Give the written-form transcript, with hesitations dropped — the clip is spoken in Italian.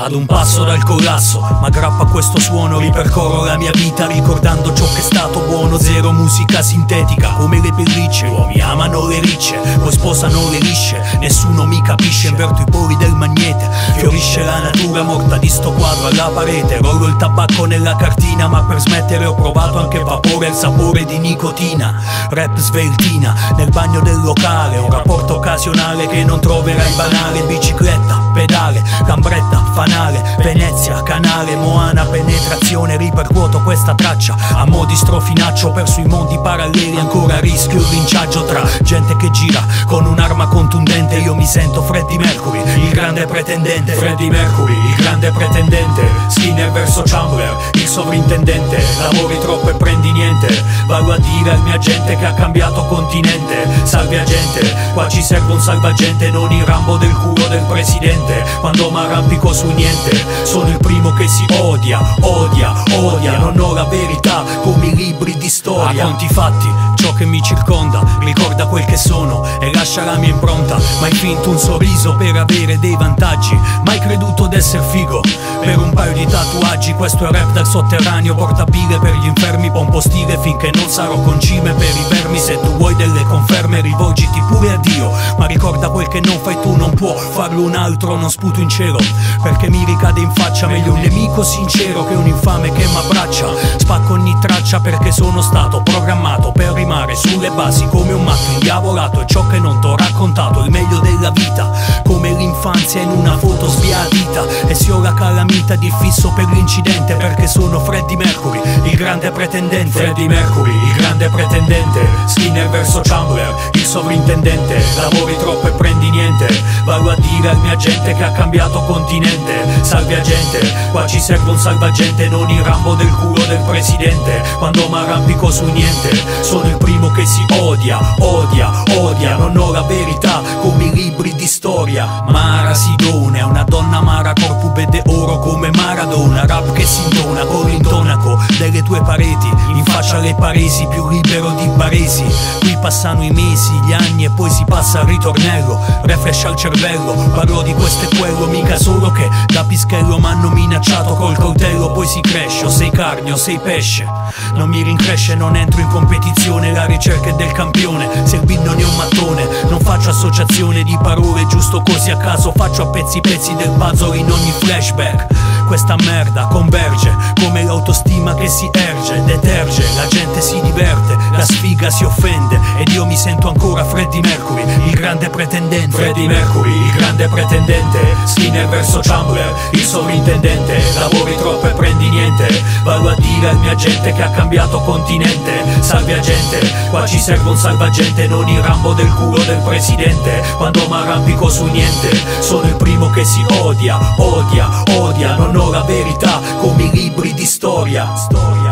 Ad un passo dal collasso, ma grappa questo suono, ripercorro la mia vita ricordando ciò che è stato buono. Zero musica sintetica, come le pellicce, uomini amano le ricce, poi sposano le lisce. Nessuno mi capisce, inverto i poli del magnete, fiorisce la natura morta di sto quadro alla parete. Rollo il tabacco nella cartina, ma per smettere ho provato anche vapore, il sapore di nicotina. Rap sveltina, nel bagno del locale, un rapporto occasionale che non troverai banale. Bicicletta, pedale, cambretta, fanale, Venezia, canale, Moana, penetrazione. Ripercuoto questa traccia a mo' di strofinaccio, perso i mondi paralleli, ancora a rischio il linciaggio. Tra gente che gira con un'arma contundente, io mi sento Freddie Mercury, il grande pretendente. Freddie Mercury, il grande pretendente. Skinner verso Chandler, il sovrintendente. Lavori troppo e prendi niente, vado a dire al mio agente che ha cambiato continente. Salve agente, qua ci serve un salvagente, non il Rambo del culo del presidente. Quando m'arrampico sul niente, sono il primo che si odia, odia, odia. Non ho la verità come i libri di storia. A conti fatti, ciò che mi circonda ricorda quel che sono e lascia la mia impronta. Mai finto un sorriso per avere dei vantaggi, mai creduto d'essere figo per un paio di tatuaggi. Questo è rap dal sotterraneo, portabile per gli infermi, pompo stile finché non sarò concime per i vermi. Se tu vuoi delle conferme rivolgiti pure a Dio, ma ricorda quel che non fai tu non può farlo un altro. Non sputo in cielo perché mi ricade in faccia, meglio un nemico sincero che un infame che m'abbraccia. Spacco ogni traccia perché sono stato programmato per rimare sulle basi come un matto indiavolato. E ciò che non t'ho raccontato, il meglio della vita, come l'infanzia in una foto sbiadita. E se ho la calamita di fisso per l'incidente, perché sono Freddie Mercury, il grande pretendente. Freddie Mercury, il grande pretendente. Skinner verso Chandler, il sovrintendente. Lavori troppo e prendi niente, vado a dire al mio agente che ha cambiato continente. Salve agente, qua ci serve un salvagente, non il Rambo del culo del presidente. Quando m'arrampico su niente, sono il primo che si odia, odia, odia. Non ho la verità come i libri di storia. Mara Sidone è una donna mara, corpo de oro come Maradona. Rap che si indona con l'intonaco delle tue pareti, in faccia alle paresi, più libero di baresi. Qui passano i mesi, gli anni e poi si passa al ritornello. Refresh al cervello, parlo di questo e quello, mica solo che da pischello m'hanno minacciato col coltello. Poi si cresce, o sei carne o sei pesce, non mi rincresce, non entro in competizione, la ricerca è del campione. Se il beat non è un mattone, non faccio associazione di parole giusto così a caso, faccio a pezzi pezzi del puzzle in ogni flashback. Questa merda converge come l'autostima che si erge, deterge, la gente si diverte, la sfiga si offende ed io mi sento ancora Freddie Mercury, il grande pretendente. Freddie Mercury, il grande pretendente. Skinner verso Chandler, il sovrintendente. Lavori troppo e prendi niente, vado a dire al mio agente che ha cambiato continente. Salve agente, qua ci serve un salvagente, non il Rambo del culo del presidente. Quando m'arrampico su niente, sono il primo che si odia, odia, odia. Non ho la verità come i libri di storia.